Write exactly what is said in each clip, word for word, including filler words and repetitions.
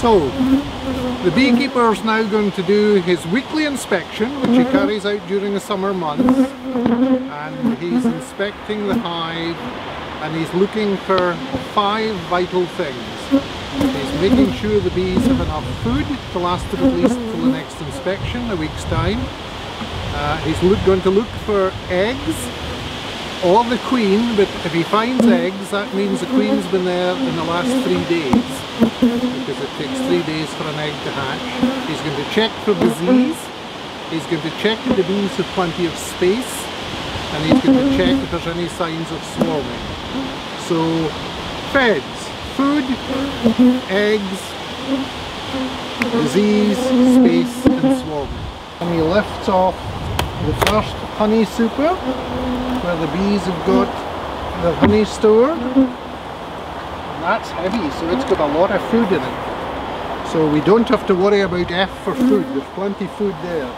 So the beekeeper is now going to do his weekly inspection, which he carries out during the summer months, and he's inspecting the hive and he's looking for five vital things. He's making sure the bees have enough food to last them at least till the next inspection, a week's time. Uh, he's look, going to look for eggs or the queen, but if he finds eggs, that means the queen's been there in the last three days, because it takes three days for an egg to hatch. He's going to check for disease, he's going to check if the bees have plenty of space, and he's going to check if there's any signs of swarming. So, F E D S S, food, eggs, disease, space, and swarming. And he lifts off the first honey super, where the bees have got the honey stored, and that's heavy, so it's got a lot of food in it. So we don't have to worry about F for food, there's plenty of food there.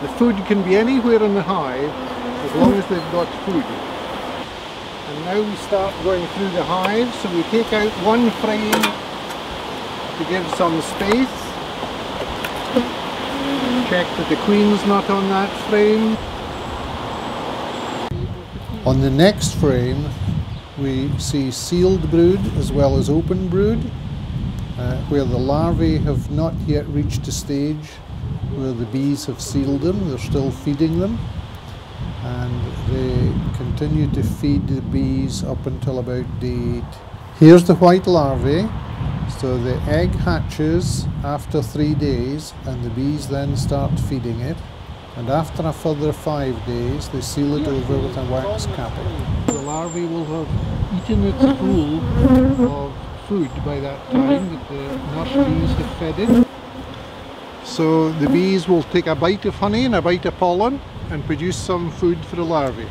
The food can be anywhere in the hive, as long as they've got food. And now we start going through the hive, so we take out one frame to give some space. Check that the queen's not on that frame. On the next frame, we see sealed brood as well as open brood, uh, where the larvae have not yet reached a stage where the bees have sealed them. They're still feeding them, and they continue to feed the bees up until about day eight. Here's the white larvae. So the egg hatches after three days, and the bees then start feeding it. And after a further five days, they seal it over with a wax capping. The larvae will have eaten its full of food by that time that the nurse bees have fed it. So the bees will take a bite of honey and a bite of pollen and produce some food for the larvae.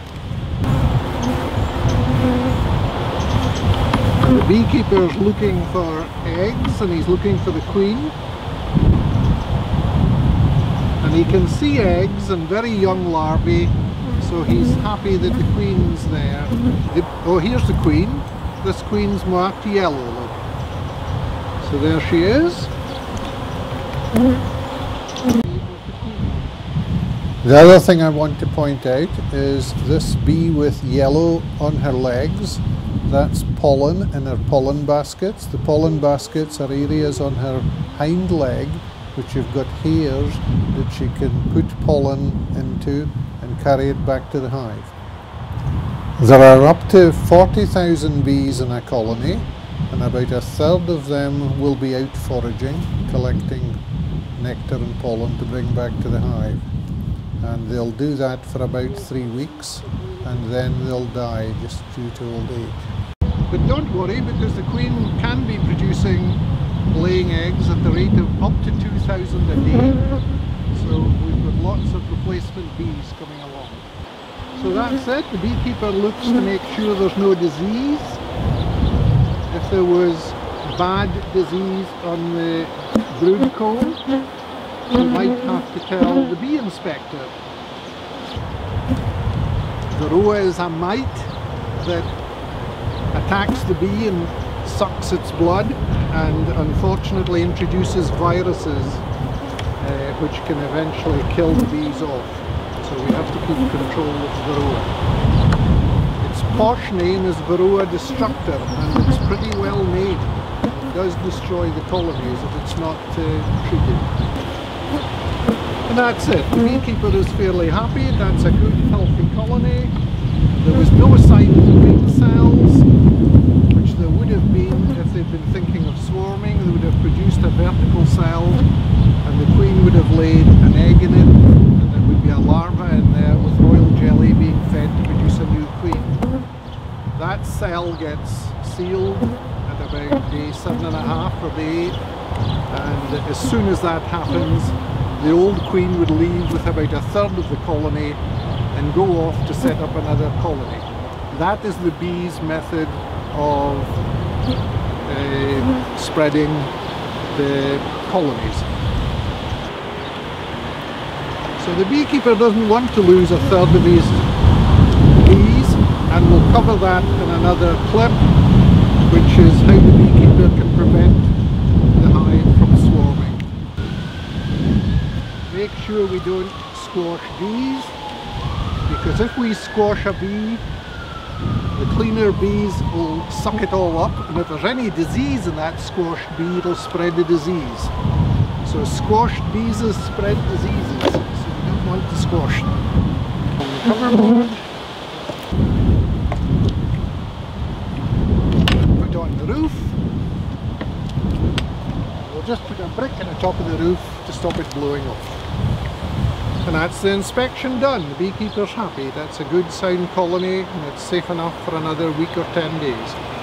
And the beekeeper is looking for eggs, and he's looking for the queen. And he can see eggs and very young larvae, so he's happy that the queen's there. The, oh, here's the queen. This queen's marked yellow. Look. So there she is. The other thing I want to point out is this bee with yellow on her legs. That's pollen in her pollen baskets. The pollen baskets are areas on her hind leg which have got hairs that she can put pollen into and carry it back to the hive. There are up to forty thousand bees in a colony, and about a third of them will be out foraging, collecting nectar and pollen to bring back to the hive. And they'll do that for about three weeks, and then they'll die just due to old age. But don't worry, because the queen can be producing laying eggs at the rate of up to two thousand a day, so we've got lots of replacement bees coming along. So that's it, the beekeeper looks to make sure there's no disease. If there was bad disease on the brood comb, you might have to tell the bee inspector. Varroa is a mite that attacks the bee and sucks its blood, and unfortunately introduces viruses uh, which can eventually kill the bees off. So we have to keep control of Varroa. Its posh name is Varroa Destructor, and it's pretty well made. It does destroy the colonies if it's not uh, treated. And that's it. The beekeeper is fairly happy. That's a good, healthy colony. There was no sign of queen cells, which there would have been if they'd been thinking of swarming. They would have produced a vertical cell, and the queen would have laid an egg in it, and there would be a larva in there with royal jelly being fed to produce a new queen. That cell gets sealed at about day seven and a half or day eight, and as soon as that happens, the old queen would leave with about a third of the colony and go off to set up another colony. That is the bees' method of uh, spreading the colonies. So the beekeeper doesn't want to lose a third of his bees, and we'll cover that in another clip, which is how the beekeeper can prevent the hive from spreading. make sure we don't squash bees, because if we squash a bee, the cleaner bees will suck it all up, and if there's any disease in that squashed bee, it'll spread the disease. So squashed bees spread diseases, so we don't want to squash them. On the coverboard, put on the roof. We'll just put a brick on the top of the roof to stop it blowing off. And that's the inspection done. The beekeeper's happy. That's a good sound colony, and it's safe enough for another week or ten days.